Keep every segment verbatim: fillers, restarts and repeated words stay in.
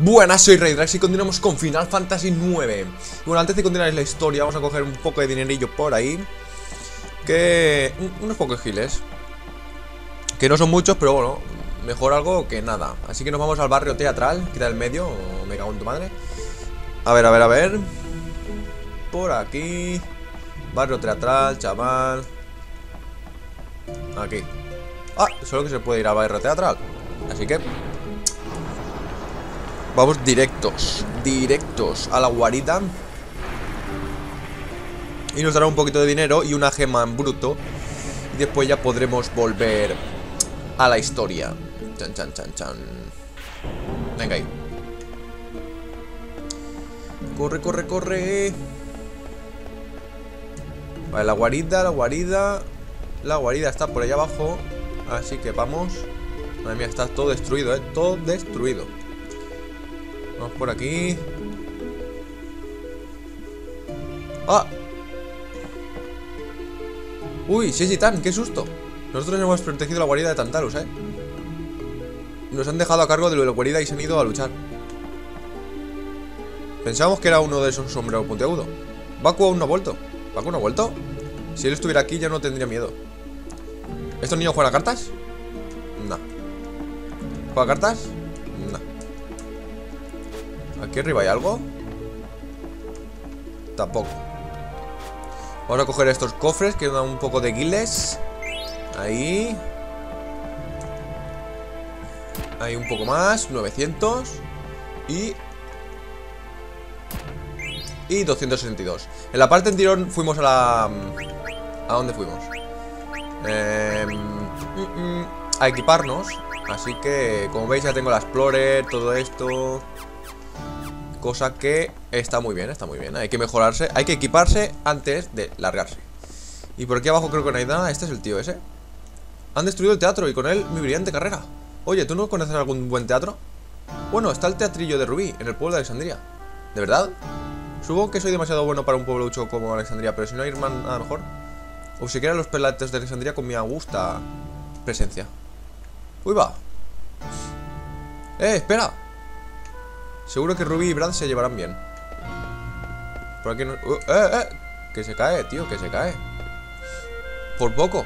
Buenas, soy Ray Drax y continuamos con Final Fantasy nueve. Bueno, antes de continuar la historia, vamos a coger un poco de dinerillo por ahí. Que... unos pocos giles. Que no son muchos, pero bueno, mejor algo que nada. Así que nos vamos al barrio teatral, quita el medio, o me cago en tu madre. A ver, a ver, a ver. Por aquí. Barrio teatral, chaval. Aquí. Ah, solo que se puede ir al barrio teatral. Así que... vamos directos, directos a la guarida. Y nos dará un poquito de dinero y una gema en bruto. Y después ya podremos volver a la historia. Chan, chan, chan, chan. Venga ahí. Corre, corre, corre. Vale, la guarida, la guarida. La guarida está por allá abajo. Así que vamos. Madre mía, está todo destruido, eh. Todo destruido. Vamos por aquí. ¡Ah! ¡Uy! ¡Sí, Yitán! ¡Qué susto! Nosotros hemos protegido la guarida de Tantalus, ¿eh? Nos han dejado a cargo de la guarida y se han ido a luchar. Pensábamos que era uno de esos sombreros puntiagudos. Baku aún no ha vuelto. ¿Baku no ha vuelto? Si él estuviera aquí ya no tendría miedo. ¿Estos niños juegan a cartas? No. ¿Juega a cartas? ¿Aquí arriba hay algo? Tampoco. Vamos a coger estos cofres que dan un poco de guiles. Ahí. Ahí un poco más, novecientos. Y... y doscientos sesenta y dos. En la parte anterior fuimos a la... ¿a dónde fuimos? Eh... a equiparnos. Así que, como veis, ya tengo la Explorer, todo esto... cosa que está muy bien, está muy bien. Hay que mejorarse, hay que equiparse antes de largarse. Y por aquí abajo creo que no hay nada. Este es el tío ese. Han destruido el teatro y con él mi brillante carrera. Oye, ¿tú no conoces algún buen teatro? Bueno, está el teatrillo de Ruby, en el pueblo de Alexandria. ¿De verdad? Supongo que soy demasiado bueno para un pueblucho como Alexandria, pero si no hay nada mejor. O siquiera los pelates de Alexandria con mi augusta presencia. Uy, va. Eh, espera. Seguro que Ruby y Brad se llevarán bien. Por aquí no... Uh, ¡Eh, eh! Que se cae, tío, que se cae. Por poco.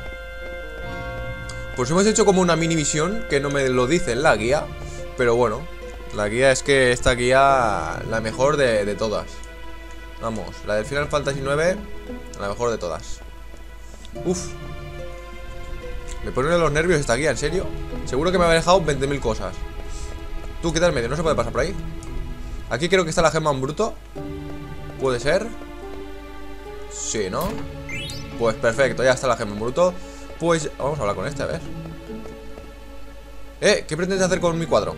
Pues hemos hecho como una mini misión, que no me lo dice en la guía. Pero bueno, la guía es que esta guía... la mejor de, de todas. Vamos, la del Final Fantasy nueve, la mejor de todas. Uf. Me ponen los nervios esta guía, ¿en serio? Seguro que me había dejado veinte mil cosas. Tú, quita el medio, no se puede pasar por ahí. Aquí creo que está la gema en bruto. ¿Puede ser? Sí, ¿no? Pues perfecto, ya está la gema en bruto. Pues vamos a hablar con este, a ver. Eh, ¿qué pretendes hacer con mi cuadro?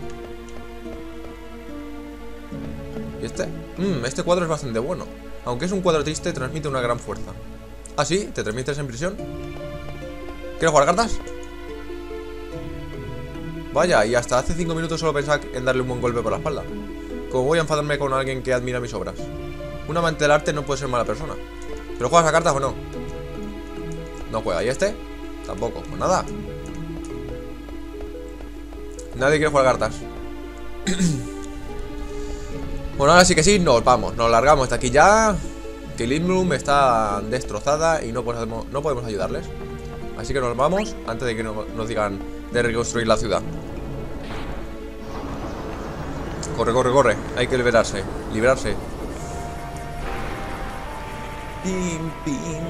¿Y este? Mmm, este cuadro es bastante bueno. Aunque es un cuadro triste, transmite una gran fuerza. ¿Ah, sí? ¿Te transmites en prisión? ¿Quieres jugar cartas? Vaya, y hasta hace cinco minutos solo pensaba en darle un buen golpe por la espalda. Como voy a enfadarme con alguien que admira mis obras. Un amante del arte no puede ser mala persona. ¿Pero juegas a cartas o no? No juega. ¿Y este? Tampoco. Pues nada. Nadie quiere jugar a cartas. Bueno, ahora sí que sí, nos vamos. Nos largamos hasta aquí ya. Kilimrum está destrozada y no podemos, no podemos ayudarles. Así que nos vamos antes de que no, nos digan de reconstruir la ciudad. Corre, corre, corre. Hay que liberarse. Liberarse. Pim, pim.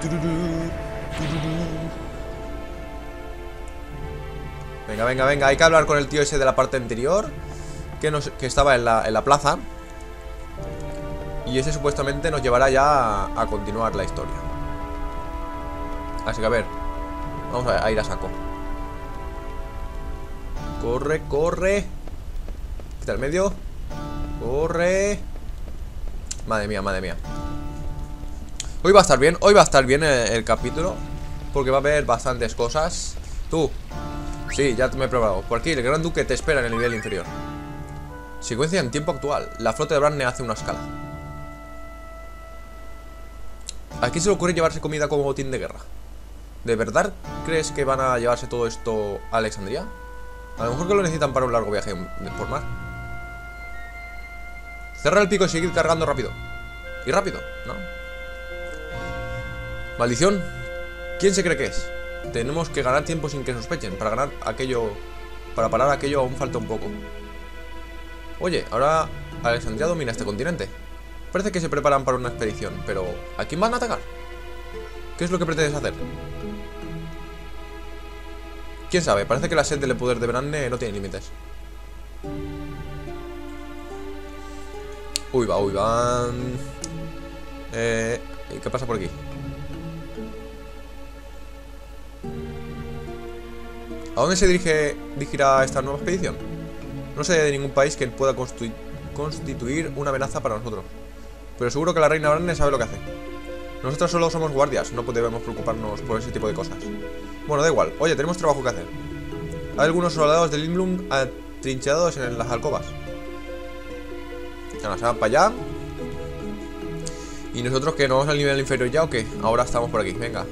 Tururú, tururú. Venga, venga, venga. Hay que hablar con el tío ese de la parte anterior. Que, nos, que estaba en la, en la plaza. Y ese supuestamente nos llevará ya a, a continuar la historia. Así que a ver. Vamos a, a ir a saco. Corre, corre. Quita el medio. Corre. Madre mía, madre mía. Hoy va a estar bien, hoy va a estar bien el, el capítulo. Porque va a haber bastantes cosas. Tú. Sí, ya me he probado. Por aquí, el gran duque te espera en el nivel inferior. Secuencia en tiempo actual. La flota de Brandner hace una escala. ¿A quién se le ocurre llevarse comida como botín de guerra? ¿De verdad crees que van a llevarse todo esto a Alexandria? A lo mejor que lo necesitan para un largo viaje por mar. Cerrar el pico y seguir cargando rápido. Y rápido, ¿no? Maldición. ¿Quién se cree que es? Tenemos que ganar tiempo sin que sospechen. Para ganar aquello... Para parar aquello aún falta un poco. Oye, ahora Alexandria domina este continente. Parece que se preparan para una expedición, pero ¿a quién van a atacar? ¿Qué es lo que pretendes hacer? ¿Quién sabe? Parece que la sed del poder de Brandner no tiene límites. Uy, va, uy, van... Eh, ¿qué pasa por aquí? ¿A dónde se dirige, dirigirá esta nueva expedición? No sé de ningún país que pueda constitu constituir una amenaza para nosotros. Pero seguro que la reina Brandner sabe lo que hace. Nosotros solo somos guardias, no debemos preocuparnos por ese tipo de cosas. Bueno, da igual. Oye, tenemos trabajo que hacer. Hay algunos soldados de Lindblum atrinchados en las alcobas. Ahora se van para allá. ¿Y nosotros que nos vamos al nivel inferior ya o qué? Ahora estamos por aquí, venga.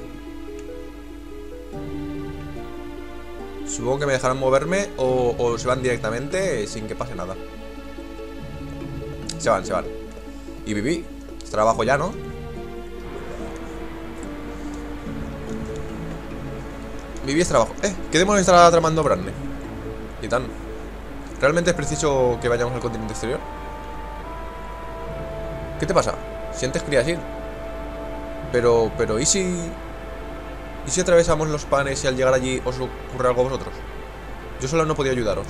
Supongo que me dejarán moverme o, o se van directamente sin que pase nada. Se van, se van. Y Vivi, estará abajo ya, ¿no? Vivi estará abajo. Eh, ¿qué demonios estará tramando Brandner? Yitán. ¿Realmente es preciso que vayamos al continente exterior? ¿Qué te pasa? Si antes querías ir. Pero, pero, ¿y si...? ¿Y si atravesamos los panes y al llegar allí os ocurre algo a vosotros? Yo solo no podía ayudaros.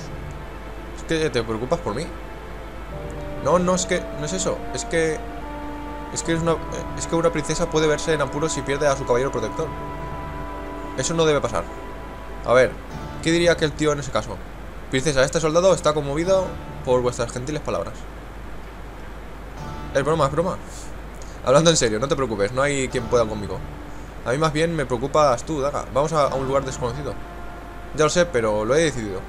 Es que te preocupas por mí. No, no, es que... No es eso. Es que... Es que, es una, es que una princesa puede verse en apuros si pierde a su caballero protector. Eso no debe pasar. A ver, ¿qué diría aquel tío en ese caso? Princesa, este soldado está conmovido por vuestras gentiles palabras. Es broma, es broma. Hablando en serio, no te preocupes, no hay quien pueda conmigo. A mí más bien me preocupas tú, Daga. Vamos a, a un lugar desconocido. Ya lo sé, pero lo he decidido.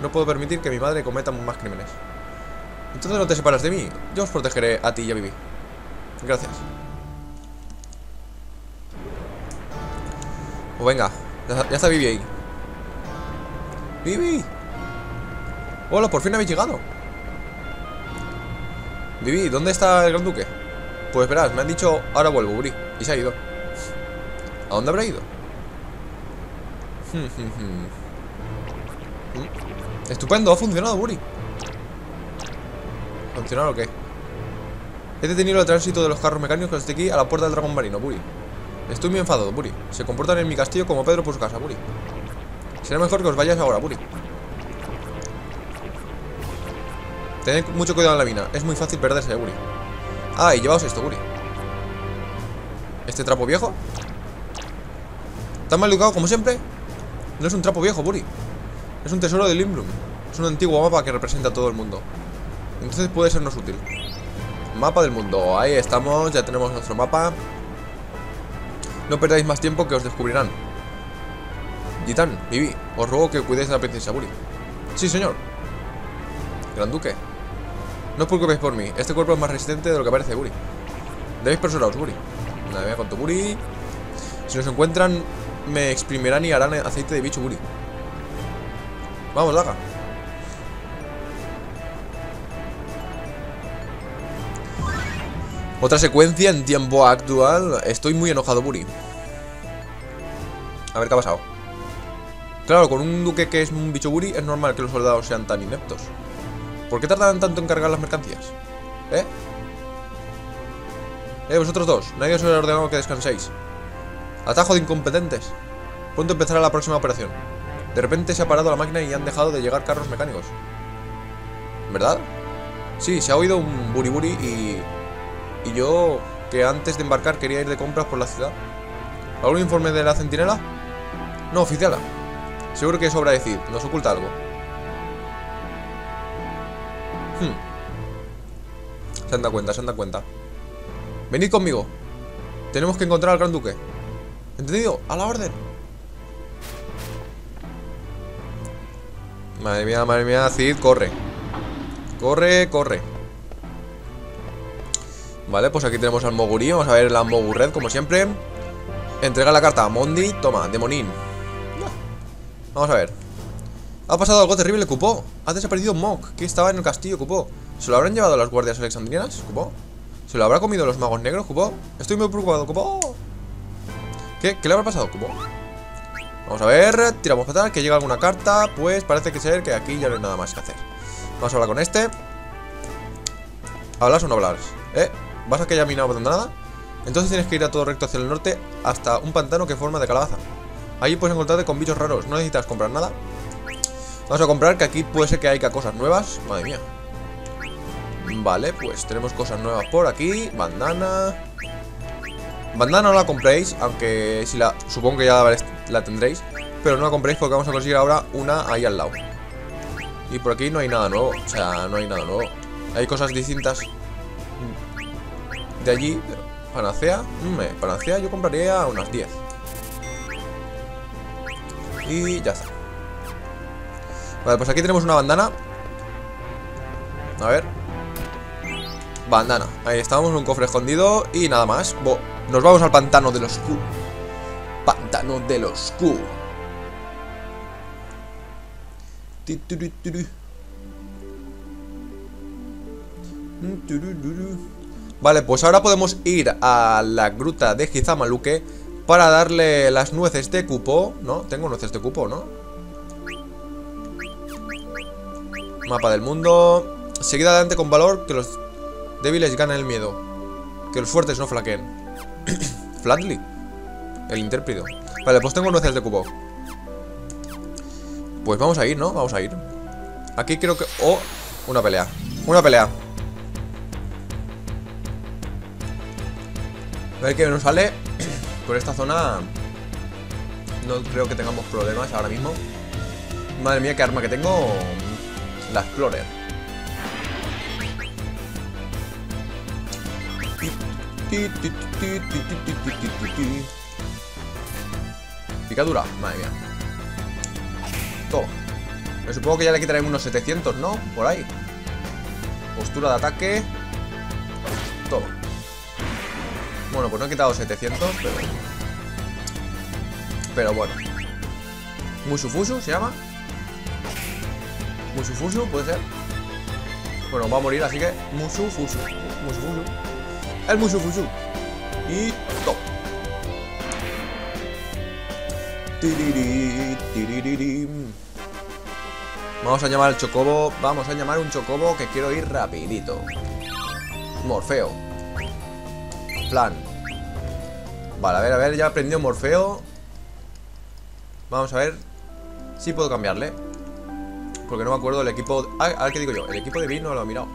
No puedo permitir que mi madre cometa más crímenes. Entonces no te separas de mí. Yo os protegeré a ti y a Vivi. Gracias. O venga, ya, ya está Vivi ahí. ¡Vivi! ¡Hola, por fin habéis llegado! Vivi, ¿dónde está el gran duque? Pues verás, me han dicho, ahora vuelvo, Buri. Y se ha ido. ¿A dónde habrá ido? Estupendo, ha funcionado, Buri. ¿Funcionado o qué? He detenido el tránsito de los carros mecánicos desde aquí a la puerta del dragón marino, Buri. Estoy muy enfadado, Buri. Se comportan en mi castillo como Pedro por su casa, Buri. Será mejor que os vayáis ahora, Buri. Tened mucho cuidado en la mina. Es muy fácil perderse, Buri. Ah, y llevaos esto, Buri. ¿Este trapo viejo? ¿Tan mal educado como siempre? No es un trapo viejo, Buri. Es un tesoro de Lindblum. Es un antiguo mapa que representa a todo el mundo. Entonces puede sernos útil. Mapa del mundo. Ahí estamos, ya tenemos nuestro mapa. No perdáis más tiempo que os descubrirán. Yitán, Vivi, os ruego que cuidéis a la princesa Buri. Sí, señor. Gran duque. No os preocupéis por mí. Este cuerpo es más resistente de lo que parece, Buri. Debéis persuraros, Buri. Nada, me contó Buri. Si nos encuentran... me exprimirán y harán aceite de bicho, Buri. Vamos, Daga. Otra secuencia en tiempo actual. Estoy muy enojado, Buri. A ver qué ha pasado. Claro, con un duque que es un bicho Buri, es normal que los soldados sean tan ineptos. ¿Por qué tardan tanto en cargar las mercancías? ¿Eh? Eh, vosotros dos. Nadie os ha ordenado que descanséis. Atajo de incompetentes. Pronto empezará la próxima operación. De repente se ha parado la máquina y han dejado de llegar carros mecánicos. ¿Verdad? Sí, se ha oído un buriburi y... Y yo, que antes de embarcar quería ir de compras por la ciudad. ¿Algún informe de la centinela? No, oficiala. Seguro que sobra decir, nos oculta algo. hmm. Se han dado cuenta, se han dado cuenta. Venid conmigo. Tenemos que encontrar al gran duque. ¿Entendido? ¡A la orden! Madre mía, madre mía, Cid, corre. Corre, corre. Vale, pues aquí tenemos al Mogurí. Vamos a ver la Mogu Red, como siempre. Entrega la carta a Mondi. Toma, Demonín. Vamos a ver. Ha pasado algo terrible, Kupo. Ha desaparecido Mok, que estaba en el castillo, Kupo. ¿Se lo habrán llevado las guardias alexandrianas, Kupo? ¿Se lo habrá comido los magos negros, Kupo? Estoy muy preocupado, Kupo. ¿Qué? ¿Qué le habrá pasado, Kupo? Vamos a ver, tiramos fatal, que llega alguna carta. Pues parece que ser que aquí ya no hay nada más que hacer. Vamos a hablar con este. ¿Hablas o no hablas? ¿Eh? ¿Vas a que ya mina no aportando nada? Entonces tienes que ir a todo recto hacia el norte, hasta un pantano que forma de calabaza. Ahí puedes encontrarte con bichos raros, no necesitas comprar nada. Vamos a comprar, que aquí puede ser que haya cosas nuevas. Madre mía. Vale, pues tenemos cosas nuevas por aquí. Bandana. Bandana no la compréis, aunque si la... supongo que ya la tendréis, pero no la compréis porque vamos a conseguir ahora una ahí al lado. Y por aquí no hay nada nuevo, o sea, no hay nada nuevo. Hay cosas distintas de allí. Panacea, mm, panacea yo compraría unas diez. Y ya está. Vale, pues aquí tenemos una bandana. A ver. Bandana, ahí estábamos en un cofre escondido. Y nada más. Bo Nos vamos al pantano de los Q. Pantano de los Q. Vale, pues ahora podemos ir a la gruta de Gizamaluke para darle las nueces de cupo. ¿No? Tengo nueces de cupo, ¿no? Mapa del mundo. Seguid adelante con valor, que los débiles ganan el miedo, que los fuertes no flaqueen. Flatley, el intérprete. Vale, pues tengo nueces de cubo. Pues vamos a ir, ¿no? Vamos a ir. Aquí creo que... oh, una pelea. Una pelea. A ver qué nos sale. Por esta zona no creo que tengamos problemas ahora mismo. Madre mía, qué arma que tengo. La Explorer. Picadura, madre mía. Toma. Me supongo que ya le quitaré unos setecientos, ¿no? Por ahí. Postura de ataque. Toma. Bueno, pues no he quitado setecientos, pero... pero bueno. Musufusu se llama. Musufusu, puede ser. Bueno, va a morir, así que Musufusu. Musufusu. El Musufusu. Y top. Vamos a llamar al chocobo. Vamos a llamar un chocobo, que quiero ir rapidito. Morfeo. Plan. Vale, a ver, a ver, ya aprendió Morfeo. Vamos a ver si puedo cambiarle, porque no me acuerdo el equipo. Ah, a ver qué digo yo. El equipo de B no lo he mirado.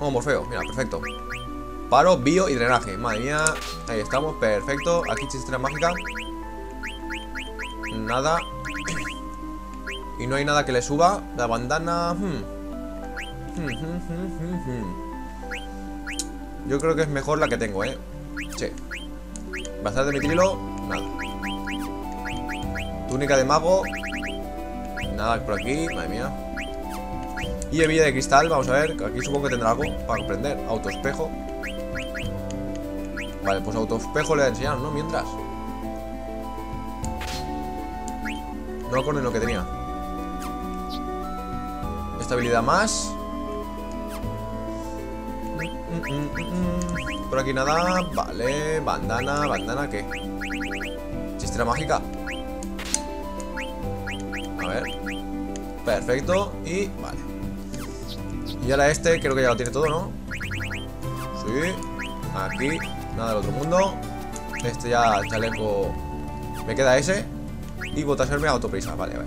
Oh, Morfeo, mira, perfecto. Paro, bio y drenaje. Madre mía, ahí estamos, perfecto. Aquí chistera mágica. Nada. Y no hay nada que le suba. La bandana. Yo creo que es mejor la que tengo, eh. Sí. Bazar de mitrilo, nada. Túnica de mago. Nada por aquí, madre mía. Y hebilla de cristal, vamos a ver. Aquí supongo que tendrá algo para aprender. Autoespejo. Vale, pues autoespejo le voy a enseñar, ¿no? Mientras. No me acuerdo en lo que tenía. Estabilidad más. Por aquí nada. Vale, bandana, bandana, ¿qué? Chistera mágica. A ver. Perfecto. Y vale. Y ahora este, creo que ya lo tiene todo, ¿no? Sí. Aquí. Nada del otro mundo. Este ya, chaleco. Me queda ese. Y botaserme a autoprisa, vale, a ver.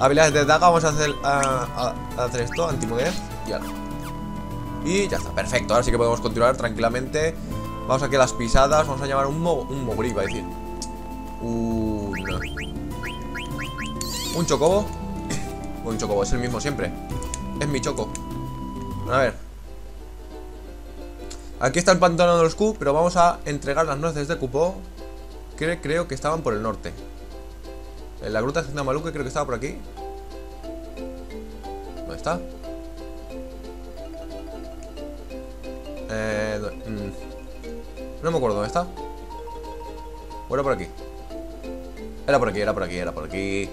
Habilidades de Daga, vamos a hacer a, a, a hacer esto, antimudez. Y ahora. Y ya está, perfecto. Ahora sí que podemos continuar tranquilamente. Vamos aquí a las pisadas, vamos a llamar un mo, un mogri, iba a decir. Un... un chocobo. Un chocobo, es el mismo siempre. Es mi choco. A ver. Aquí está el pantano de los Q, pero vamos a entregar las nueces de cupo, que creo que estaban por el norte. En la gruta de Gizamaluke creo que estaba por aquí. ¿Dónde está? Eh, no me acuerdo dónde está. ¿O era por aquí? Era por aquí, era por aquí, era por aquí.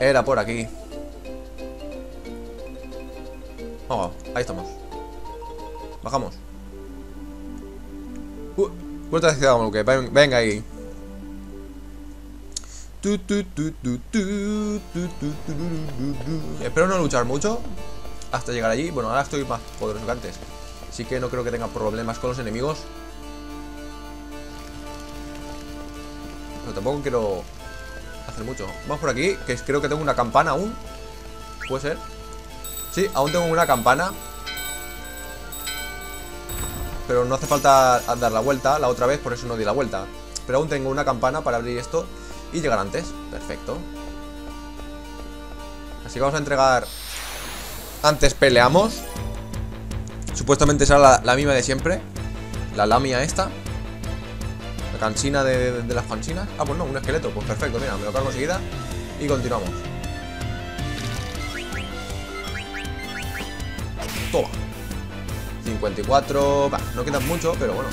Era por aquí. Oh, ahí estamos. Bajamos. Uh, vuelta de Gizamaluke. Venga ahí. Espero no luchar mucho hasta llegar allí. Bueno, ahora estoy más poderoso que antes, así que no creo que tenga problemas con los enemigos. Pero tampoco quiero hacer mucho. Vamos por aquí, que creo que tengo una campana aún. ¿Puede ser? Sí, aún tengo una campana. Pero no hace falta dar la vuelta. La otra vez, por eso no di la vuelta. Pero aún tengo una campana para abrir esto y llegar antes, perfecto. Así que vamos a entregar. Antes peleamos. Supuestamente será la, la misma de siempre. La lamia esta. La cansina de, de, de las cansinas. Ah, pues no, un esqueleto, pues perfecto, mira, me lo cargo enseguida. Y continuamos. Toma. cincuenta y cuatro, bah, no quedan mucho, pero bueno.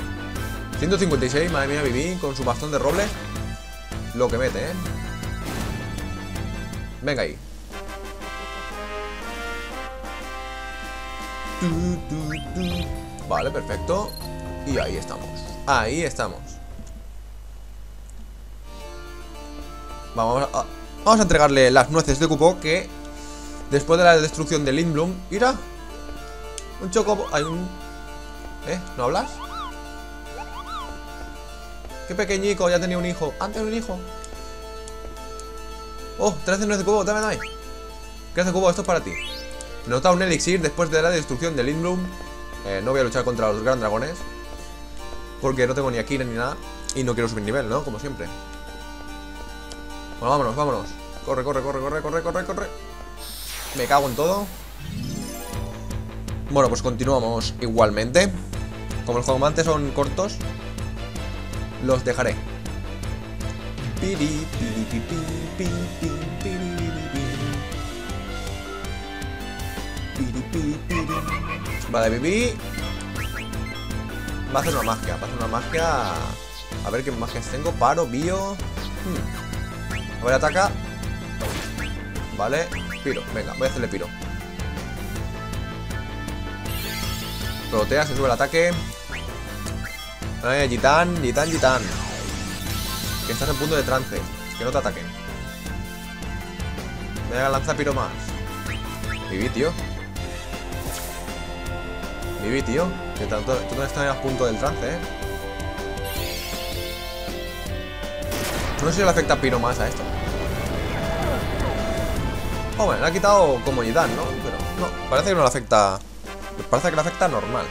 ciento cincuenta y seis, madre mía, Vivi con su bastón de roble. Lo que mete, ¿eh? Venga ahí. Vale, perfecto. Y ahí estamos. Ahí estamos. Vamos a, vamos a entregarle las nueces de cupo que, después de la destrucción de Lindblum, irá. Un chocobo. Hay un. ¿Eh? ¿No hablas? Qué pequeñico, ya tenía un hijo. Antes un hijo. Oh, trece nueces de cubo, dame, dame. Gracias, cubo, esto es para ti. Nota un elixir después de la destrucción de Lindblum. Eh, no voy a luchar contra los gran dragones, porque no tengo ni aquí ni nada. Y no quiero subir nivel, ¿no? Como siempre. Bueno, vámonos, vámonos. Corre, corre, corre, corre, corre, corre, corre. Me cago en todo. Bueno, pues continuamos igualmente. Como los combates son cortos, los dejaré. Vale, Vivi va a hacer una magia. Va a hacer una magia. A ver qué magias tengo. Paro, bio. hmm. A ver, ataca. Vale, piro, venga, voy a hacerle piro. Protea, se sube el ataque. Eh, Yitán, Yitán, Yitán. Que estás en punto de trance. Que no te ataquen. Voy a lanzar piro más. Vivi, tío. Vivi, tío. Que tanto, tú no estás en el punto del trance, eh. No sé si le afecta piro más a esto. Oh, bueno, le ha quitado como Yitán, ¿no? Pero no, parece que no le afecta. Parece que le afecta normal.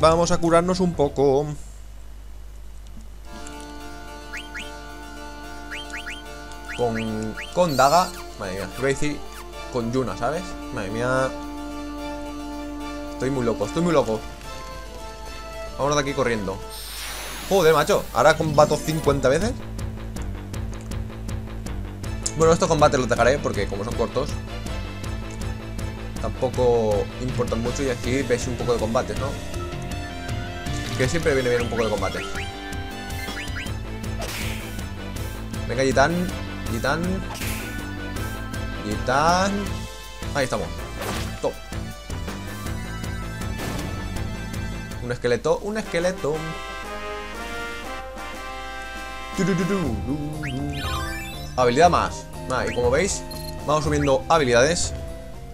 Vamos a curarnos un poco. Con, con Daga. Madre mía, iba a decir con Yuna, ¿sabes? Madre mía. Estoy muy loco, estoy muy loco. Vamos de aquí corriendo. Joder, macho, ahora combato cincuenta veces. Bueno, estos combates los dejaré porque como son cortos, tampoco importan mucho y aquí veis un poco de combates, ¿no? Que siempre viene bien un poco de combates. Venga, Yitán, Yitán, Yitán. Ahí estamos. Top. Un esqueleto, un esqueleto. Habilidad más. Ah, y como veis, vamos subiendo habilidades.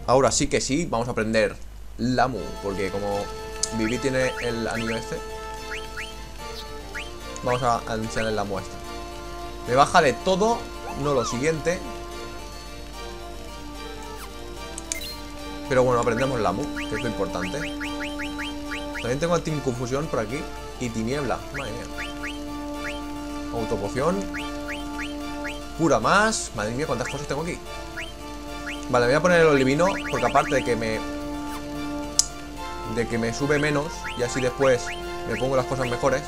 Ahora sí que sí, vamos a aprender la Mu, porque como Vivi tiene el anillo este, vamos a enseñarle la Mu este. Me baja de todo, no lo siguiente. Pero bueno, aprendemos la Mu, que es lo importante. También tengo el Team Confusión por aquí. Y tiniebla, madre mía. Autopoción. Cura más. Madre mía, cuántas cosas tengo aquí. Vale, voy a poner el olivino, porque aparte de que me De que me sube menos, y así después me pongo las cosas mejores,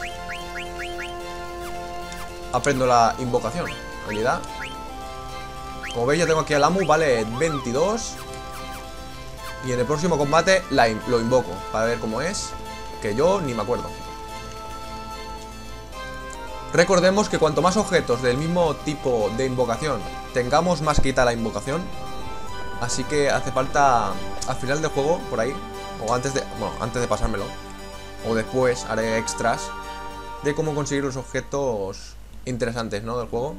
aprendo la invocación. Habilidad. Como veis, ya tengo aquí al Amu, vale, veintidós. Y en el próximo combate la in lo invoco, para ver cómo es, que yo ni me acuerdo. Recordemos que cuanto más objetos del mismo tipo de invocación tengamos, más quita la invocación. Así que hace falta al final del juego, por ahí, o antes de, bueno, antes de pasármelo, o después haré extras de cómo conseguir los objetos interesantes, ¿no?, del juego.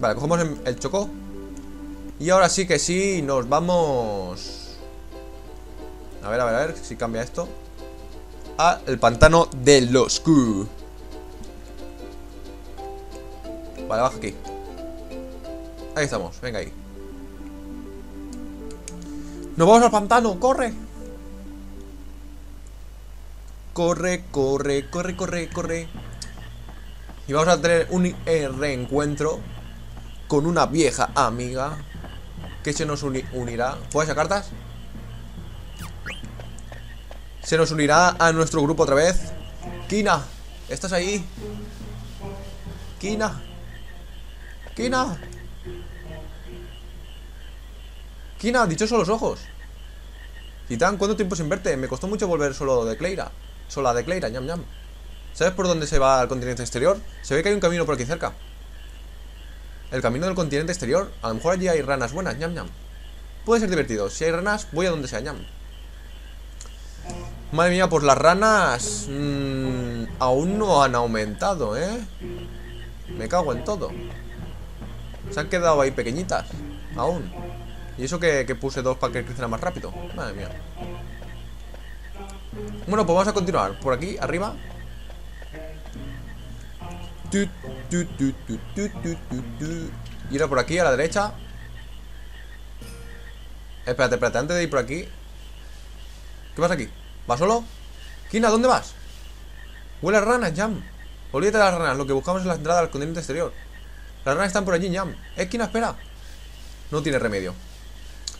Vale, cogemos el choco. Y ahora sí que sí, nos vamos. A ver, a ver, a ver si cambia esto. Al pantano de los Q. Vale, baja aquí. Ahí estamos, venga ahí. ¡Nos vamos al pantano! ¡Corre! Corre, corre, corre, corre, corre. Y vamos a tener un reencuentro con una vieja amiga que se nos uni unirá. ¿Puedes sacar cartas? Se nos unirá a nuestro grupo otra vez. Quina, ¿estás ahí? Quina, Quina, Quina, dichosos los ojos. Yitán, ¿cuánto tiempo sin verte? Me costó mucho volver solo de Cleyra. Sola de Cleyra, ñam ñam. ¿Sabes por dónde se va al continente exterior? Se ve que hay un camino por aquí cerca. El camino del continente exterior. A lo mejor allí hay ranas buenas, ñam ñam. Puede ser divertido. Si hay ranas, voy a donde sea, ñam. Madre mía, pues las ranas mmm, aún no han aumentado, ¿eh? Me cago en todo. Se han quedado ahí pequeñitas aún. Y eso que, que puse dos para que creciera más rápido. Madre mía. Bueno, pues vamos a continuar. Por aquí, arriba. Tu, tu, tu, tu, tu, tu, tu. Y ahora por aquí, a la derecha. Espérate, espérate, antes de ir por aquí. ¿Qué pasa aquí? ¿Vas solo? Quina, ¿dónde vas? Huele a ranas, Jam. Olvídate de las ranas, lo que buscamos es la entrada al continente exterior. Las ranas están por allí, Jam. Eh, Quina, espera. No tiene remedio.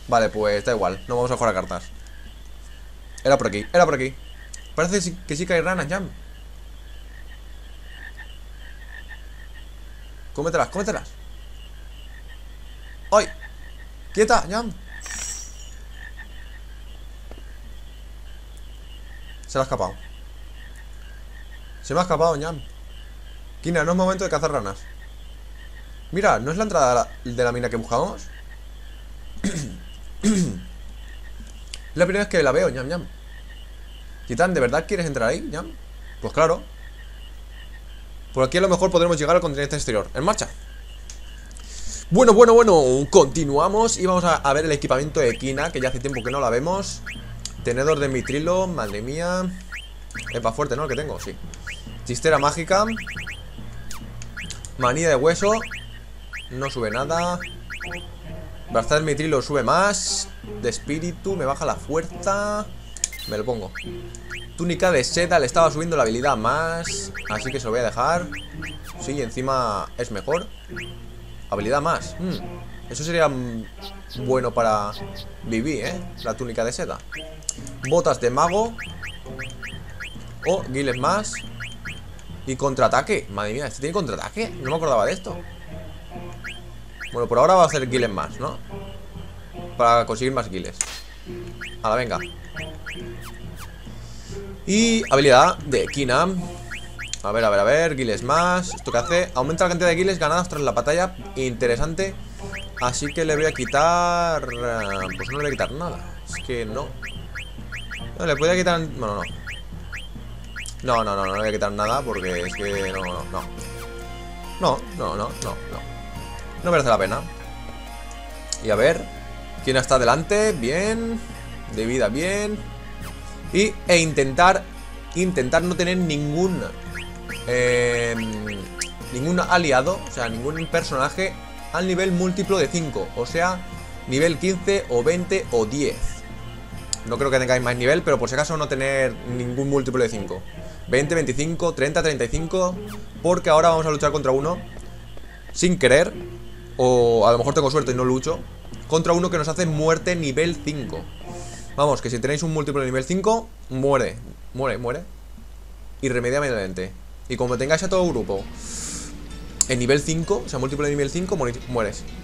Vale, pues da igual, no vamos a jugar a cartas. Era por aquí, era por aquí. Parece que sí que hay ranas, Jam. Cómetelas, cómetelas. ¡Ay! ¡Quieta, Jam! Se la ha escapado. Se me ha escapado, Jam. Quina, no es momento de cazar ranas. Mira, ¿no es la entrada de la, de la mina que buscamos? La primera vez que la veo, Jam, Jam. Yitán, ¿de verdad quieres entrar ahí, Jam? Pues claro. Por aquí a lo mejor podremos llegar al continente exterior. En marcha. Bueno, bueno, bueno. Continuamos y vamos a, a ver el equipamiento de Quina, que ya hace tiempo que no la vemos. Tenedor de mitrilo, madre mía. Epa, fuerte, ¿no? El que tengo, sí. Chistera mágica. Manía de hueso. No sube nada. Brazal de mitrilo sube más. De espíritu, me baja la fuerza. Me lo pongo. Túnica de seda, le estaba subiendo la habilidad más. Así que se lo voy a dejar. Sí, y encima es mejor. Habilidad más. Mm. Eso sería bueno para Vivi, ¿eh? La túnica de seda. Botas de mago. Oh, guiles más. Y contraataque. Madre mía, ¿este tiene contraataque? No me acordaba de esto. Bueno, por ahora va a ser guiles más, ¿no? Para conseguir más guiles. Ahora, venga. Y habilidad de Quina. A ver, a ver, a ver, guiles más. ¿Esto qué hace? Aumenta la cantidad de guiles ganados tras la batalla. Interesante. Así que le voy a quitar... Pues no le voy a quitar nada. Es que no. No, le podía quitar... Bueno, no. No, no, no, no le voy a quitar nada porque es que... No, no, no. No, no, no, no, no. No merece la pena. Y a ver... Quina está adelante, bien. De vida, bien. Y e intentar... Intentar no tener ningún... Eh, ningún aliado, o sea, ningún personaje al nivel múltiplo de cinco. O sea, nivel quince o veinte o diez. No creo que tengáis más nivel, pero por si acaso no tener ningún múltiplo de cinco. veinte, veinticinco, treinta, treinta y cinco. Porque ahora vamos a luchar contra uno sin querer. O a lo mejor tengo suerte y no lucho. Contra uno que nos hace muerte nivel cinco. Vamos, que si tenéis un múltiplo de nivel cinco, muere. Muere, muere. Irremediablemente. Y como tengáis a todo grupo en nivel cinco, o sea, múltiplo de nivel cinco, mueres.